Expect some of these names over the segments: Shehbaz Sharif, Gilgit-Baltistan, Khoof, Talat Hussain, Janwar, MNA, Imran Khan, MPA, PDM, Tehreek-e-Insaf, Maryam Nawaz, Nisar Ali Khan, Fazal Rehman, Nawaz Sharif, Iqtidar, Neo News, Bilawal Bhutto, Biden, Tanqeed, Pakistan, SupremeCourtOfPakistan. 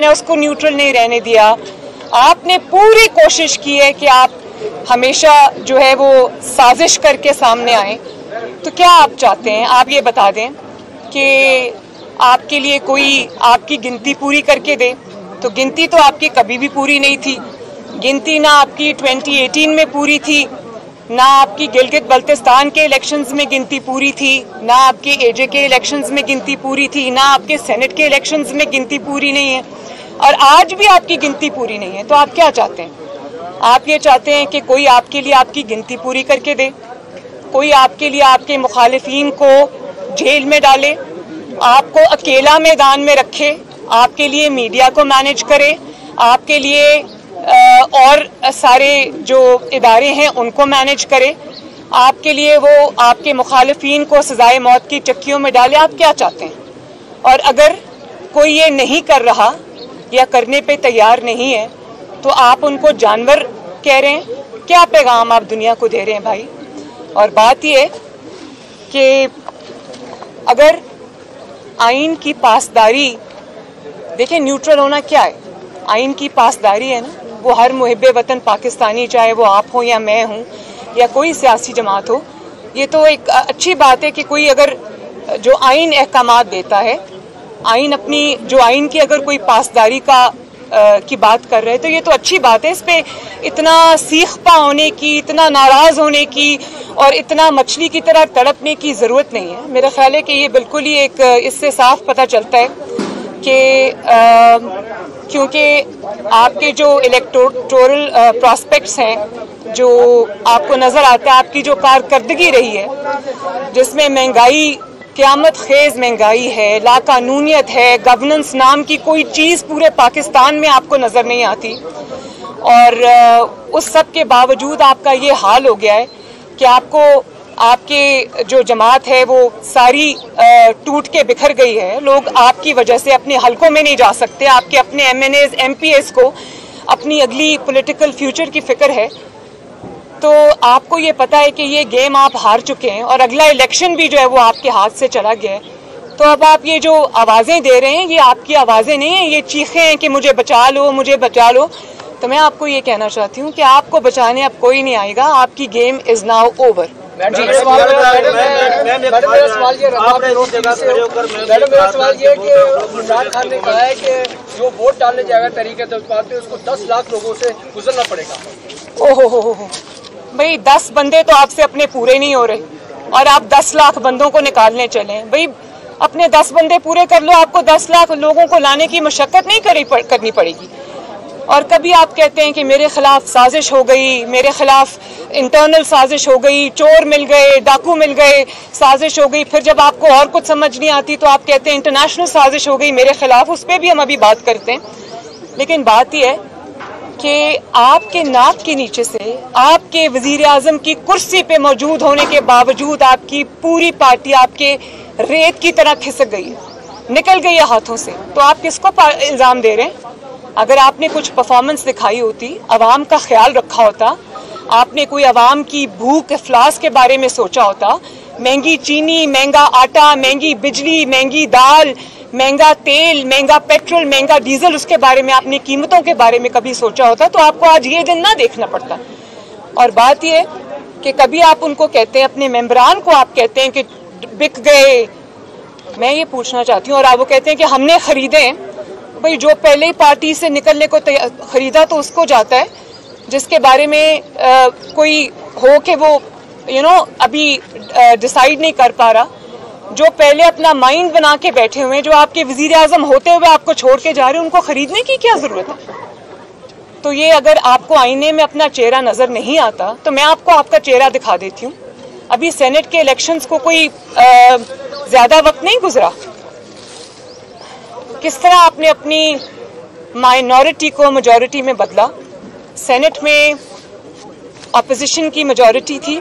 मैंने उसको न्यूट्रल नहीं रहने दिया। आपने पूरी कोशिश की है कि आप हमेशा जो है वो साजिश करके सामने आए। तो क्या आप चाहते हैं, आप ये बता दें कि आपके लिए कोई आपकी गिनती पूरी करके दे? तो गिनती तो आपकी कभी भी पूरी नहीं थी। गिनती ना आपकी 2018 में पूरी थी, ना आपकी गिलगित बल्तिस्तान के इलेक्शंस में गिनती पूरी थी, ना आपके एजे के इलेक्शंस में गिनती पूरी थी, ना आपके सेनेट के इलेक्शंस में गिनती पूरी नहीं है, और आज भी आपकी गिनती पूरी नहीं है। तो आप क्या चाहते हैं? आप ये चाहते हैं कि कोई आपके लिए आपकी गिनती पूरी करके दे, कोई आपके लिए आपके मुखालिफीन को जेल में डाले, आपको अकेला मैदान में रखे, आपके लिए मीडिया को मैनेज करे, आपके लिए और सारे जो इदारे हैं उनको मैनेज करे, आपके लिए वो आपके मुखालिफीन को सजाए मौत की चक्कियों में डाले। आप क्या चाहते हैं? और अगर कोई ये नहीं कर रहा या करने पे तैयार नहीं है तो आप उनको जानवर कह रहे हैं। क्या पैगाम आप दुनिया को दे रहे हैं भाई? और बात यह है कि अगर आइन की पासदारी, देखिए न्यूट्रल होना क्या है, आइन की पासदारी है ना, वो हर मुहिब्बे वतन पाकिस्तानी, चाहे वो आप हो या मैं हूँ या कोई सियासी जमात हो, ये तो एक अच्छी बात है कि कोई अगर जो आइन अहकाम देता है, आइन अपनी जो आइन की अगर कोई पासदारी की बात कर रहे हैं तो ये तो अच्छी बात है। इस पे इतना सीखपा होने की, इतना नाराज़ होने की और इतना मछली की तरह तड़पने की ज़रूरत नहीं है। मेरा ख्याल है कि ये बिल्कुल ही एक इससे साफ पता चलता है कि क्योंकि आपके जो इलेक्टोरल प्रॉस्पेक्ट्स हैं, जो आपको नज़र आता है, आपकी जो कारकर्दगी रही है, जिसमें महंगाई क़यामत खेज़ महंगाई है, लाकानूनियत है, गवर्नेंस नाम की कोई चीज़ पूरे पाकिस्तान में आपको नज़र नहीं आती, और उस सब के बावजूद आपका ये हाल हो गया है कि आपको आपके जो जमात है वो सारी टूट के बिखर गई है। लोग आपकी वजह से अपने हलकों में नहीं जा सकते, आपके अपने MNAs MPAs को अपनी अगली पॉलिटिकल फ्यूचर की फ़िक्र है। तो आपको ये पता है कि ये गेम आप हार चुके हैं और अगला इलेक्शन भी जो है वो आपके हाथ से चला गया है। तो अब आप ये जो आवाज़ें दे रहे हैं, ये आपकी आवाज़ें नहीं हैं, ये चीखें हैं कि मुझे बचा लो, मुझे बचा लो। तो मैं आपको ये कहना चाहती हूँ कि आपको बचाने अब कोई नहीं आएगा। आपकी game is now over. Imran Khan ने कहा है कि जो वोट डालने जाएगा तरीके से उसको 10 लाख लोगों से गुजरना पड़ेगा। ओहो भाई, 10 बंदे तो आपसे अपने पूरे नहीं हो रहे और आप 10 लाख बंदों को निकालने चले। भाई अपने 10 बंदे पूरे कर लो, आपको 10 लाख लोगों को लाने की मशक्कत नहीं करनी पड़ेगी। और कभी आप कहते हैं कि मेरे खिलाफ साजिश हो गई, मेरे खिलाफ इंटरनल साजिश हो गई, चोर मिल गए, डाकू मिल गए, साजिश हो गई, फिर जब आपको और कुछ समझ नहीं आती तो आप कहते हैं इंटरनेशनल साजिश हो गई मेरे खिलाफ। उस पर भी हम अभी बात करते हैं, लेकिन बात यह है कि आपके नाक के नीचे से आपके वजीर आज़म की कुर्सी पे मौजूद होने के बावजूद आपकी पूरी पार्टी आपके रेत की तरह खिसक गई है, निकल गई है हाथों से। तो आप किसको इल्ज़ाम दे रहे हैं? अगर आपने कुछ परफॉर्मेंस दिखाई होती, आवाम का ख्याल रखा होता, आपने कोई आवाम की भूख अफलास के बारे में सोचा होता, महंगी चीनी, महंगा आटा, महंगी बिजली, महंगी दाल, महंगा तेल, महंगा पेट्रोल, महंगा डीजल, उसके बारे में आपने कीमतों के बारे में कभी सोचा होता तो आपको आज ये दिन ना देखना पड़ता। और बात ये कि कभी आप उनको कहते हैं, अपने मेंबरान को आप कहते हैं कि बिक गए। मैं ये पूछना चाहती हूँ, और आप वो कहते हैं कि हमने खरीदे हैं। भाई जो पहले ही पार्टी से निकलने को खरीदा तो उसको जाता है जिसके बारे में कोई हो कि वो अभी डिसाइड नहीं कर पा रहा, जो पहले अपना माइंड बना के बैठे हुए हैं, जो आपके वजीर आज़म होते हुए आपको छोड़ के जा रहे हैं, उनको खरीदने की क्या ज़रूरत है? तो ये अगर आपको आईने में अपना चेहरा नज़र नहीं आता तो मैं आपको आपका चेहरा दिखा देती हूँ। अभी सेनेट के इलेक्शंस को कोई ज़्यादा वक्त नहीं गुजरा, किस तरह आपने अपनी माइनॉरिटी को मेजॉरिटी में बदला। सेनेट में अपोजिशन की मेजॉरिटी थी,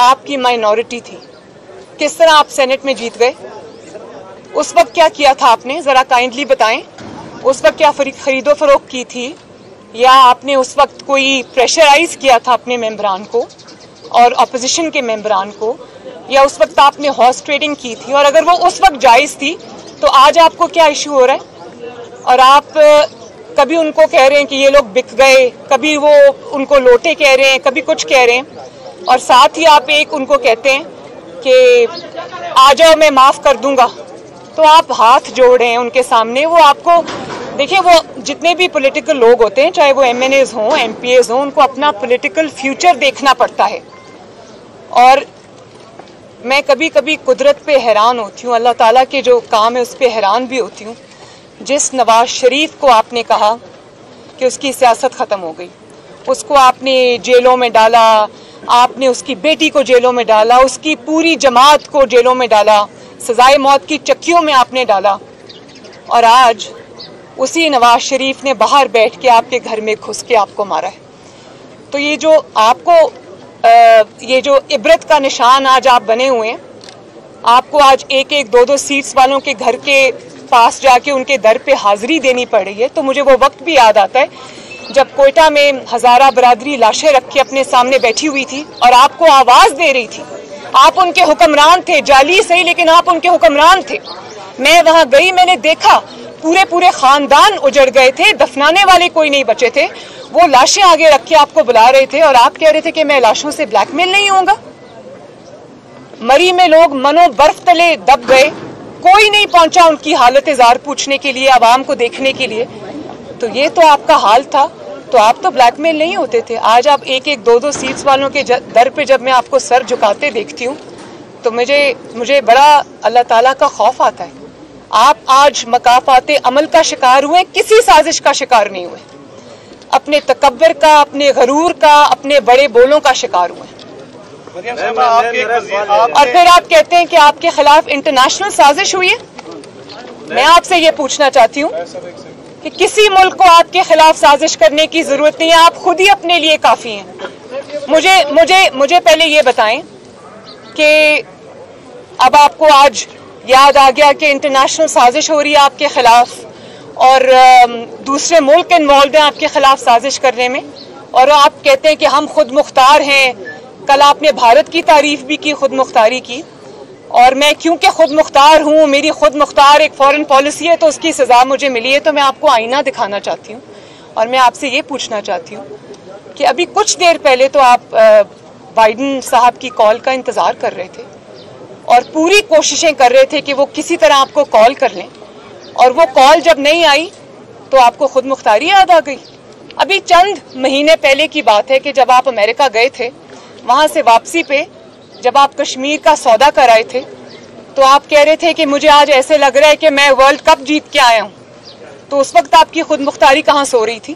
आपकी माइनॉरिटी थी, किस तरह आप सेनेट में जीत गए? उस वक्त क्या किया था आपने, ज़रा काइंडली बताएं। उस वक्त क्या खरीदो फरोख की थी, या आपने उस वक्त कोई प्रेशराइज किया था अपने मेंबरान को और अपोजिशन के मेंबरान को, या उस वक्त आपने हॉर्स ट्रेडिंग की थी? और अगर वो उस वक्त जायज़ थी तो आज आपको क्या इशू हो रहा है? और आप कभी उनको कह रहे हैं कि ये लोग बिक गए, कभी वो उनको लोटे कह रहे हैं, कभी कुछ कह रहे हैं, और साथ ही आप एक उनको कहते हैं कि आ जाओ मैं माफ़ कर दूंगा, तो आप हाथ जोड़ रहे हैं उनके सामने। वो आपको देखिए, वो जितने भी पॉलिटिकल लोग होते हैं, चाहे वो MNAs हों, MPAs हों, उनको अपना पॉलिटिकल फ्यूचर देखना पड़ता है। और मैं कभी कभी कुदरत पे हैरान होती हूँ, अल्लाह ताला के जो काम है उस पे हैरान भी होती हूँ। जिस नवाज शरीफ को आपने कहा कि उसकी सियासत ख़त्म हो गई, उसको आपने जेलों में डाला, आपने उसकी बेटी को जेलों में डाला, उसकी पूरी जमात को जेलों में डाला, सजाए मौत की चक्कियों में आपने डाला, और आज उसी नवाज शरीफ ने बाहर बैठ के आपके घर में घुस के आपको मारा है। तो ये जो आपको ये जो इबरत का निशान आज आप बने हुए हैं, आपको आज एक एक दो दो सीट्स वालों के घर के पास जाके उनके दर पे हाज़िरी देनी पड़ रही है। तो मुझे वो वक्त भी याद आता है जब कोयटा में हज़ारा बरादरी लाशें रख के अपने सामने बैठी हुई थी और आपको आवाज़ दे रही थी। आप उनके हुक्मरान थे, जाली सही लेकिन आप उनके हुक्मरान थे। मैं वहाँ गई, मैंने देखा पूरे पूरे ख़ानदान उजड़ गए थे, दफनाने वाले कोई नहीं बचे थे। वो लाशें आगे रख के आपको बुला रहे थे और आप कह रहे थे कि मैं लाशों से ब्लैकमेल नहीं होऊंगा। मरी में लोग मनोबर्फ तले दब गए, कोई नहीं पहुंचा उनकी हालत इज़हार पूछने के लिए, आवाम को देखने के लिए। तो ये तो आपका हाल था, तो आप तो ब्लैकमेल नहीं होते थे। आज आप एक एक दो दो सीट्स वालों के दर पे जब मैं आपको सर झुकाते देखती हूँ तो मुझे बड़ा अल्लाह ताला का खौफ आता है। आप आज मकाफाते अमल का शिकार हुए, किसी साजिश का शिकार नहीं हुए, अपने तकब्बुर का, अपने गरूर का, अपने बड़े बोलों का शिकार हुए। और फिर आप कहते हैं कि आपके खिलाफ इंटरनेशनल साजिश हुई है। मैं आपसे ये पूछना चाहती हूँ कि किसी मुल्क को आपके खिलाफ साजिश करने की जरूरत नहीं है, आप खुद ही अपने लिए काफ़ी हैं। मुझे पहले ये बताएं कि अब आपको आज याद आ गया कि इंटरनेशनल साजिश हो रही है आपके खिलाफ और दूसरे मुल्क इन्वॉल्व हैं आपके खिलाफ साजिश करने में, और आप कहते हैं कि हम खुद मुख्तार हैं। कल आपने भारत की तारीफ भी की, खुद मुख्तारी की, और मैं क्योंकि खुद मुख्तार हूँ, मेरी खुद मुख्तार एक फॉरेन पॉलिसी है, तो उसकी सज़ा मुझे मिली है। तो मैं आपको आईना दिखाना चाहती हूँ और मैं आपसे ये पूछना चाहती हूँ कि अभी कुछ देर पहले तो आप बाइडन साहब की कॉल का इंतज़ार कर रहे थे और पूरी कोशिशें कर रहे थे कि वो किसी तरह आपको कॉल कर लें, और वो कॉल जब नहीं आई तो आपको खुद मुख्तारी याद आ गई। अभी चंद महीने पहले की बात है कि जब आप अमेरिका गए थे, वहाँ से वापसी पे जब आप कश्मीर का सौदा कराए थे तो आप कह रहे थे कि मुझे आज ऐसे लग रहा है कि मैं वर्ल्ड कप जीत के आया हूँ। तो उस वक्त आपकी खुद मुख्तारी कहाँ सो रही थी?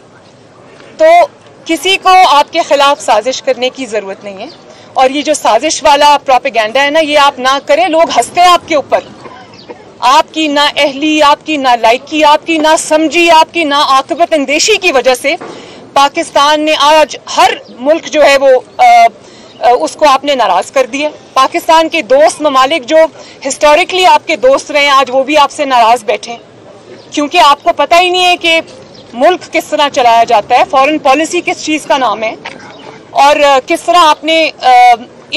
तो किसी को आपके खिलाफ साजिश करने की ज़रूरत नहीं है, और ये जो साजिश वाला प्रोपेगेंडा है ना, ये आप ना करें। लोग हंसते हैं आपके ऊपर, आपकी ना अहली, आपकी ना लायकी, आपकी ना समझी, आपकी ना आकबत अंदेशी की वजह से पाकिस्तान ने आज हर मुल्क जो है वो उसको आपने नाराज़ कर दिया। पाकिस्तान के दोस्त ममालिक जो हिस्टोरिकली आपके दोस्त रहे हैं, आज वो भी आपसे नाराज़ बैठे हैं, क्योंकि आपको पता ही नहीं है कि मुल्क किस तरह चलाया जाता है, फॉरेन पॉलिसी किस चीज़ का नाम है, और किस तरह आपने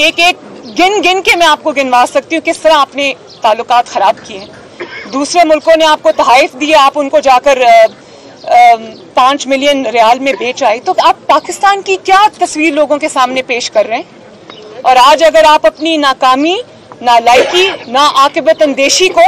एक एक गिन के मैं आपको गिनवा सकती हूँ किस तरह आपने ताल्लुकात ख़राब किए हैं। दूसरे मुल्कों ने आपको तहफ़ दिए, आप उनको जाकर 5 मिलियन रियाल में बेच आए। तो आप पाकिस्तान की क्या तस्वीर लोगों के सामने पेश कर रहे हैं? और आज अगर आप अपनी नाकामी, ना लायकी, ना आकिबत अंदेशी को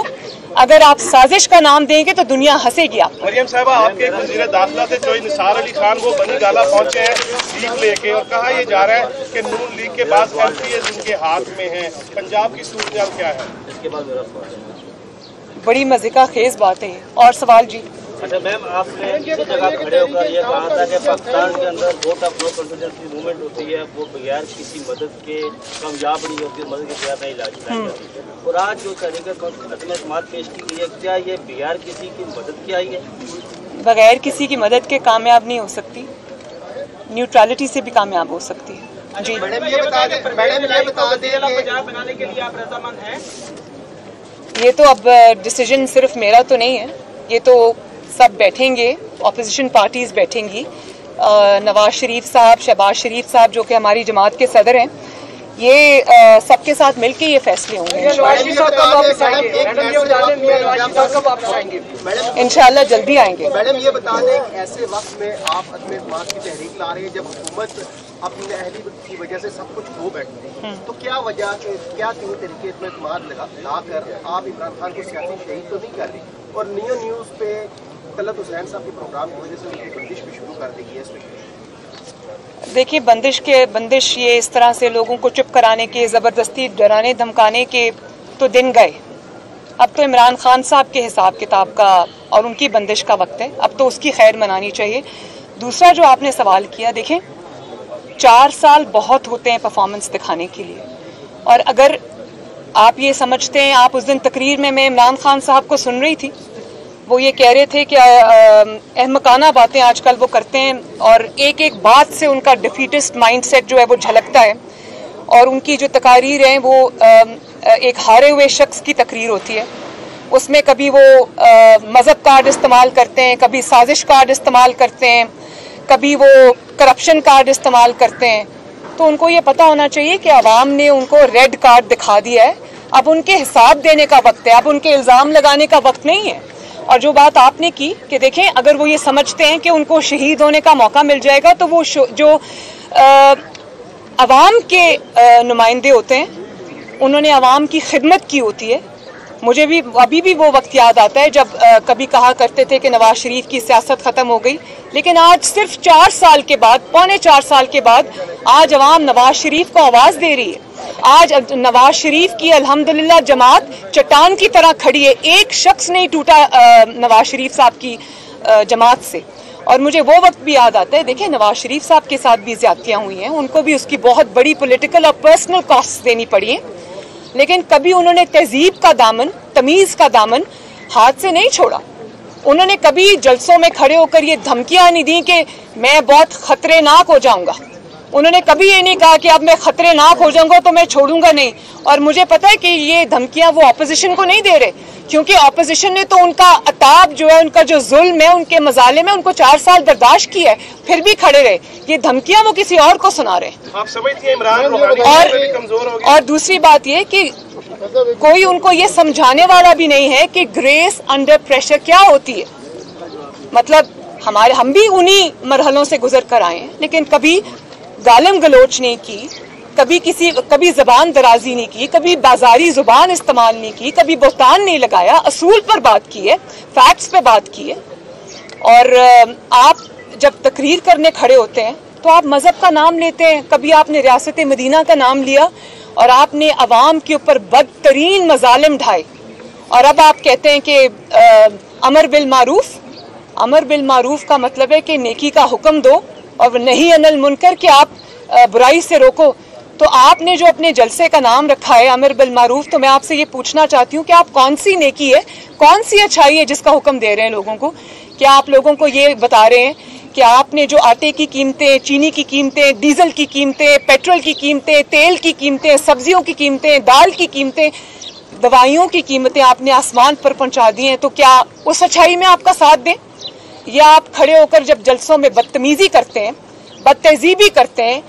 अगर आप साजिश का नाम देंगे तो दुनिया हंसेगी। आप मरियम साहबा, आपके वज़ीर दाखिला थे जो निसार अली खान वो बनी गाला पहुंचे हैं लीग लेके, और कहा यह जा रहा है कि नून लीग के पास MPAs उनके हाथ में हैं। पंजाब की सूरत क्या है? इसके बाद मेरा सवाल, बड़ी मजे का खेज बात है। और सवाल जी? अच्छा मैम, आपने किसी जगह खड़े होकर यह कहा था कि पाकिस्तान के अंदर वोट ऑफ नो कॉन्फिडेंस की मूवमेंट होती है, वो बगैर किसी मदद के कामयाब नहीं होती, मदद के बगैर नहीं इलाज जाती। और आज जो तहरीक-ए-इंसाफ ने समाज पेश की गई है, क्या ये बगैर किसी की मदद के आई है? बगैर किसी की मदद के कामयाब नहीं हो सकती, न्यूट्रलिटी से भी कामयाब हो सकती है। जी मैडम, ये तो अब डिसीजन सिर्फ मेरा तो नहीं है, ये तो सब बैठेंगे, ऑपोजिशन पार्टीज़ बैठेंगी, नवाज शरीफ साहब, शहबाज शरीफ साहब जो कि हमारी जमात के सदर हैं, ये सबके साथ मिलके ये फैसले होंगे, इंशाल्लाह जल्दी आएंगे। मैडम ये बता दें, ऐसे वक्त में आप अपने समाज की तहरीक ला रहे हैं जब हुकूमत अपनी नाअहली की वजह से सब कुछ खो बैठती है, तो क्या वजह क्या क्यों तरीके में समाज लगा कर आप इमरान खान को सियासी शहीद तो नहीं कर रही, और नियो न्यूज़ पे तलत हुसैन साहब के प्रोग्राम की वजह से उनकी बंदिश भी शुरू कर दी है? देखिए बंदिश ये इस तरह से लोगों को चुप कराने के, ज़बरदस्ती डराने धमकाने के तो दिन गए, अब तो इमरान खान साहब के हिसाब किताब का और उनकी बंदिश का वक्त है, अब तो उसकी खैर मनानी चाहिए। दूसरा जो आपने सवाल किया, देखें 4 साल बहुत होते हैं परफॉर्मेंस दिखाने के लिए, और अगर आप ये समझते हैं, आप उस दिन तकरीर में मैं इमरान खान साहब को सुन रही थी, वो ये कह रहे थे कि अहमकाना बातें आजकल वो करते हैं और एक एक बात से उनका डिफीटिस्ट माइंडसेट जो है वो झलकता है, और उनकी जो तकारीर हैं वो एक हारे हुए शख्स की तकरीर होती है, उसमें कभी वो मज़हब कार्ड इस्तेमाल करते हैं, कभी साजिश कार्ड इस्तेमाल करते हैं, कभी वो करप्शन कार्ड इस्तेमाल करते हैं। तो उनको ये पता होना चाहिए कि आवाम ने उनको रेड कार्ड दिखा दिया है, अब उनके हिसाब देने का वक्त है, अब उनके इल्ज़ाम लगाने का वक्त नहीं है। और जो बात आपने की कि देखें, अगर वो ये समझते हैं कि उनको शहीद होने का मौका मिल जाएगा, तो वो जो आवाम के नुमाइंदे होते हैं उन्होंने आवाम की खिदमत की होती है। मुझे भी अभी भी वो वक्त याद आता है जब कभी कहा करते थे कि नवाज शरीफ की सियासत ख़त्म हो गई, लेकिन आज सिर्फ 4 साल के बाद, पौने 4 साल के बाद आज आवाम नवाज शरीफ को आवाज़ दे रही है। आज नवाज शरीफ की अल्हम्दुलिल्लाह जमात चट्टान की तरह खड़ी है, एक शख्स नहीं टूटा नवाज शरीफ साहब की जमात से। और मुझे वो वक्त भी याद आता है, देखिए नवाज शरीफ साहब के साथ भी ज्यादतियाँ हुई हैं, उनको भी उसकी बहुत बड़ी पॉलिटिकल और पर्सनल कॉस्ट देनी पड़ी है, लेकिन कभी उन्होंने तहजीब का दामन, तमीज़ का दामन हाथ से नहीं छोड़ा। उन्होंने कभी जलसों में खड़े होकर ये धमकियाँ नहीं दी कि मैं बहुत ख़तरनाक हो जाऊँगा, उन्होंने कभी ये नहीं कहा कि अब मैं खतरनाक हो जाऊंगा तो मैं छोड़ूंगा नहीं। और मुझे पता है कि ये धमकियां वो ऑपोजिशन को नहीं दे रहे, क्योंकि ऑपोजिशन ने तो उनका अताब जो है, उनका जो जुल्म है, उनके मजाले में उनको 4 साल बर्दाश्त किया है, फिर भी खड़े रहे। ये धमकियां वो किसी और को सुना रहे हैं। आप समझती हैं इमरान और दूसरी बात ये कि कोई उनको ये समझाने वाला भी नहीं है कि ग्रेस अंडर प्रेशर क्या होती है। मतलब हम भी उन्हीं मरहलों से गुजर कर आए हैं, लेकिन कभी गालम गलोच नहीं की, कभी जबान दराजी नहीं की, कभी बाजारी जुबान इस्तेमाल नहीं की, कभी बोतान नहीं लगाया, असूल पर बात की है, फैक्ट्स पर बात की है। और आप जब तकरीर करने खड़े होते हैं तो आप मज़हब का नाम लेते हैं, कभी आपने रियासत मदीना का नाम लिया और आपने आवाम के ऊपर बदतरीन मजालिम ढाए, और अब आप कहते हैं कि अमर बिल मारूफ का मतलब है कि नेकी का हुक्म दो और नहीं अनिल मुनकर कि आप बुराई से रोको। तो आपने जो अपने जलसे का नाम रखा है अमर बिल मारूफ, तो मैं आपसे ये पूछना चाहती हूँ कि आप कौन सी नेकी है, कौन सी अच्छाई है जिसका हुक्म दे रहे हैं लोगों को? क्या आप लोगों को ये बता रहे हैं कि आपने जो आटे की कीमतें, चीनी की कीमतें, डीजल की कीमतें, पेट्रोल की कीमतें, तेल की कीमतें, सब्जियों की कीमतें, दाल की कीमतें, दवाइयों की कीमतें आपने आसमान पर पहुँचा दी हैं, तो क्या उस अच्छाई में आपका साथ दें? या आप खड़े होकर जब जलसों में बदतमीज़ी करते हैं, बदतहजीबी करते हैं,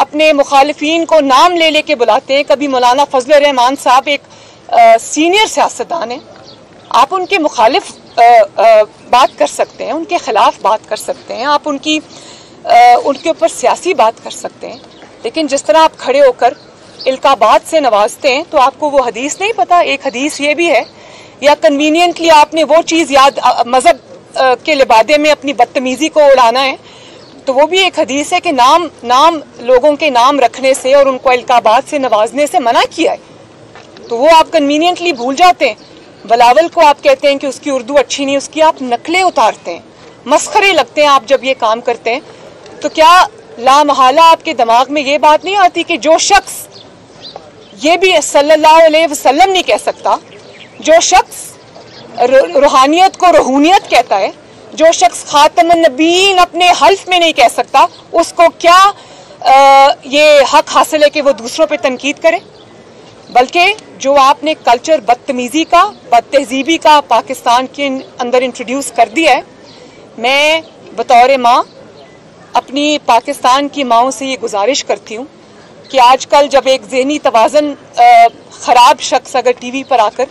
अपने मुखालिफीन को नाम ले लेके बुलाते हैं। कभी मौलाना फजल रहमान साहब एक सीनियर सियासतदान हैं, आप उनके मुखालिफ बात कर सकते हैं, उनके ख़िलाफ़ बात कर सकते हैं, आप उनके ऊपर सियासी बात कर सकते हैं, लेकिन जिस तरह आप खड़े होकर इल्काबाद से नवाजते हैं, तो आपको वो हदीस नहीं पता? एक हदीस ये भी है, या कन्वीनियंटली आपने वो चीज़ याद, मज़हब के लिबादे में अपनी बदतमीज़ी को उड़ाना है, तो वो भी एक हदीस है कि नाम लोगों के नाम रखने से और उनको इल्काबाद से नवाजने से मना किया है, तो वो आप कन्वीनियंटली भूल जाते हैं। बलावल को आप कहते हैं कि उसकी उर्दू अच्छी नहीं, उसकी आप नकलें उतारते हैं, मस्खरे लगते हैं आप जब ये काम करते हैं। तो क्या लामहला आपके दिमाग में ये बात नहीं आती कि जो शख्स ये भी सल्लल्लाहु अलैहि वसल्लम नहीं कह सकता, जो शख्स रूहानियत को रूहानियत कहता है, जो शख्स खातमुन नबीन अपने हल्फ में नहीं कह सकता, उसको क्या ये हक हासिल है कि वो दूसरों पे तनकीद करे? बल्कि जो आपने कल्चर बदतमीज़ी का, बदतहजीबी का पाकिस्तान के अंदर इंट्रोड्यूस कर दिया है, मैं बतौर माँ अपनी पाकिस्तान की माओं से ये गुजारिश करती हूँ कि आजकल जब एक ज़हनी तवाज़न ख़राब शख्स अगर टीवी पर आकर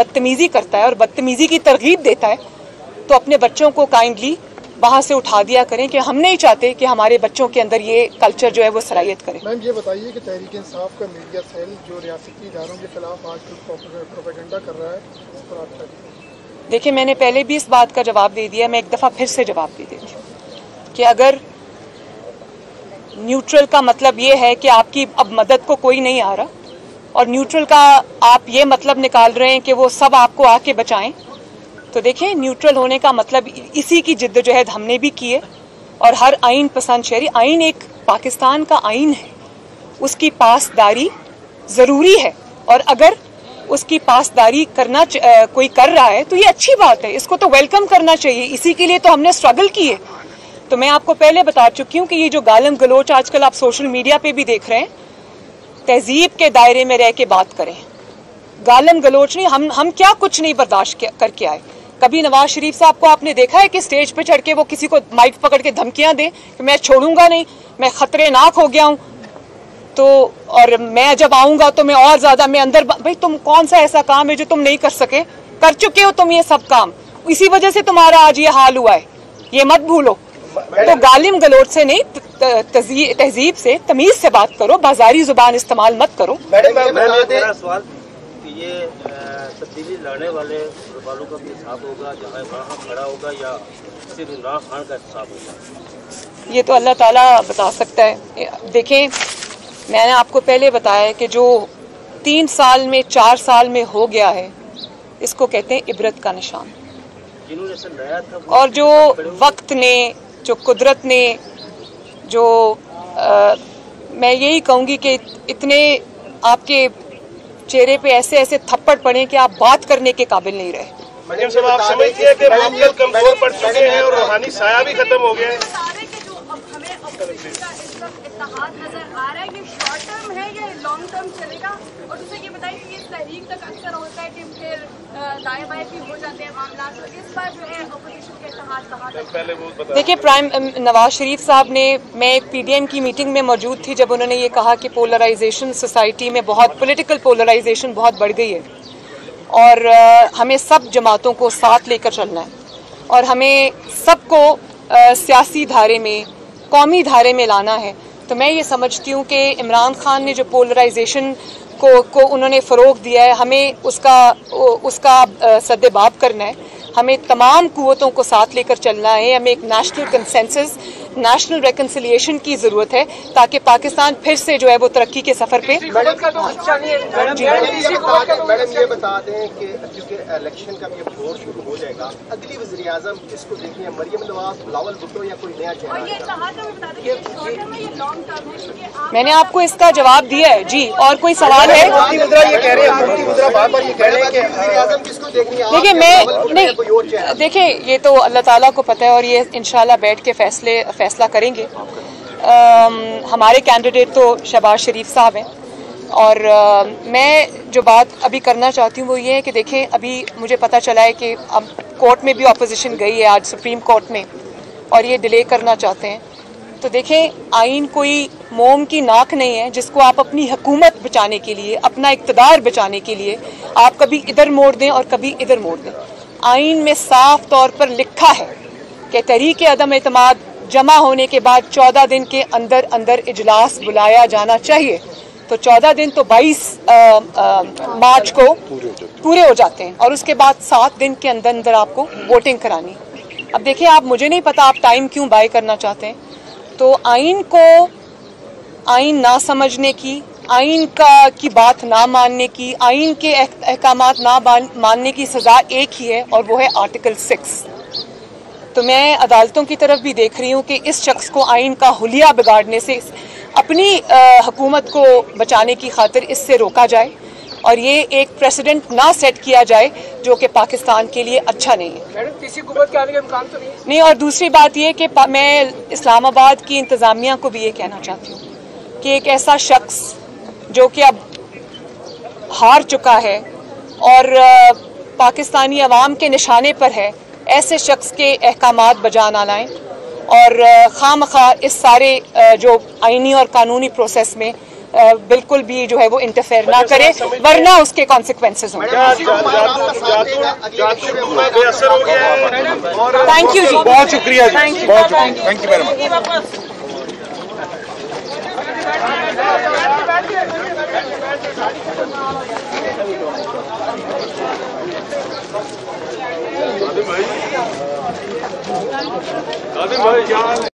बदतमीज़ी करता है और बदतमीज़ी की तरगीब देता है तो अपने बच्चों को काइंडली वहाँ से उठा दिया करें कि हम नहीं चाहते कि हमारे बच्चों के अंदर ये कल्चर जो है वो सरायत करें। मैम ये बताइए कि तहरीक इंसाफ का मीडिया सेल जो रियासती इदारों के खिलाफ आजकल प्रोपेगेंडा कर रहा है, इस पर आप क्या कहेंगे? देखिए मैंने पहले भी इस बात का जवाब दे दिया, मैं एक दफ़ा फिर से जवाब दे देती हूँ कि अगर न्यूट्रल का मतलब ये है कि आपकी अब मदद को कोई नहीं आ रहा और न्यूट्रल का आप ये मतलब निकाल रहे हैं कि वो सब आपको आके बचाएं, तो देखिए न्यूट्रल होने का मतलब इसी की जिद्दोजहद हमने भी की है और हर आइन पसंद शहरी आइन एक पाकिस्तान का आइन है, उसकी पासदारी ज़रूरी है और अगर उसकी पासदारी करना कोई कर रहा है तो ये अच्छी बात है, इसको तो वेलकम करना चाहिए, इसी के लिए तो हमने स्ट्रगल की है। तो मैं आपको पहले बता चुकी हूँ कि ये जो गालम गलोच आजकल आप सोशल मीडिया पे भी देख रहे हैं, तहजीब के दायरे में रह के बात करें, गालम गलोच नहीं, हम क्या कुछ नहीं बर्दाश्त करके आए। कभी नवाज शरीफ साहब को आपने देखा है कि स्टेज पे चढ़ के वो किसी को माइक पकड़ के धमकियां दें कि मैं छोड़ूंगा नहीं, मैं खतरनाक हो गया हूँ तो और मैं जब आऊँगा तो मैं और ज़्यादा मैं अंदर, भाई तुम कौन सा ऐसा काम है जो तुम नहीं कर सके, कर चुके हो तुम ये सब काम, इसी वजह से तुम्हारा आज ये हाल हुआ है, ये मत भूलो। तो गालिम गलोच से नहीं, तहजीब से, तमीज से बात करो, बाजारी जुबान इस्तेमाल मत करो। मेरा सवाल कि ये तब्दीली लाने वाले वालों का भी हिसाब होगा, जहां वहां खड़ा होगा या सिर्फ इमरान खान का हिसाब होगा, ये तो अल्लाह ताला बता सकता है। देखें मैंने आपको पहले बताया कि जो 3 साल में 4 साल में हो गया है इसको कहते हैं इबरत का निशान, जिन्होंने सजाया था और जो वक्त ने, जो कुदरत ने, जो मैं यही कहूँगी कि इतने आपके चेहरे पे ऐसे ऐसे थप्पड़ पड़े कि आप बात करने के काबिल नहीं रहे। मरियम साहब आप समझिए कि मामले कमजोर पड़ चुके हैं और रूहानी साया भी खत्म हो गया है। देखिए प्राइम नवाज शरीफ साहब ने, मैं एक PDM की मीटिंग में मौजूद थी जब उन्होंने ये कहा कि पोलराइजेशन सोसाइटी में बहुत, पॉलिटिकल पोलराइजेशन बहुत बढ़ गई है और हमें सब जमातों को साथ लेकर चलना है और हमें सबको सियासी धारे में, कौमी धारे में लाना है। तो मैं ये समझती हूँ कि इमरान खान ने जो पोलराइजेशन को उन्होंने फ़रोग दिया है, हमें उसका सद्देबाब करना है, हमें तमाम कुव्वतों को साथ लेकर चलना है, हमें एक नेशनल कंसेंसस, नेशनल रेकन्सिलिएशन की ज़रूरत है ताकि पाकिस्तान फिर से जो है वो तरक्की के सफ़र पे। मैडम ये बता दें कि चूँकि इलेक्शन का भी अब दौर शुरू हो जाएगा, अगली वज़ीर आज़म किसको देखनी है, मरियम नवाज़, बिलावल भुट्टो या कोई नया चेहरा? मैंने आपको इसका जवाब दिया है जी, और कोई सवाल है? देखिए मैं नहीं, देखिए ये तो अल्लाह ताला को पता है और ये इंशाल्लाह बैठ के फैसला करेंगे। हमारे कैंडिडेट तो शहबाज शरीफ साहब हैं और मैं जो बात अभी करना चाहती हूँ वो ये है कि देखिए अभी मुझे पता चला है कि अब कोर्ट में भी अपोजिशन गई है आज सुप्रीम कोर्ट में और ये डिले करना चाहते हैं, तो देखें आइन कोई मोम की नाक नहीं है जिसको आप अपनी हुकूमत बचाने के लिए, अपना इक़्तिदार बचाने के लिए आप कभी इधर मोड़ दें और कभी इधर मोड़ दें। आइन में साफ तौर पर लिखा है कि तहरीक अदम एतमाद जमा होने के बाद 14 दिन के अंदर अंदर इजलास बुलाया जाना चाहिए, तो 14 दिन तो 22 मार्च को पूरे हो जाते हैं और उसके बाद 7 दिन के अंदर अंदर आपको वोटिंग करानी। अब देखिए आप, मुझे नहीं पता आप टाइम क्यों बाय करना चाहते हैं, तो आइन को आइन ना समझने की, आइन की बात ना मानने की, आइन के अहकामात ना मानने की सज़ा एक ही है और वो है आर्टिकल 6। तो मैं अदालतों की तरफ भी देख रही हूँ कि इस शख्स को आइन का हुलिया बिगाड़ने से, अपनी हुकूमत को बचाने की खातिर इससे रोका जाए और ये एक प्रेसिडेंट ना सेट किया जाए जो कि पाकिस्तान के लिए अच्छा नहीं है। मैडम किसी हुकूमत के आने का इम्कान तो नहीं। और दूसरी बात ये कि मैं इस्लामाबाद की इंतज़ामिया को भी ये कहना चाहती हूँ कि एक ऐसा शख्स जो कि अब हार चुका है और पाकिस्तानी अवाम के निशाने पर है, ऐसे शख्स के अहकामात बजा ना लाएँ और खामखा इस सारे जो आइनी और कानूनी प्रोसेस में बिल्कुल भी जो है वो इंटरफेयर ना करे, वरना उसके कॉन्सिक्वेंसेज होंगे। थैंक यू जी, बहुत शुक्रिया, थैंक यू वेरी मच। भाई यार।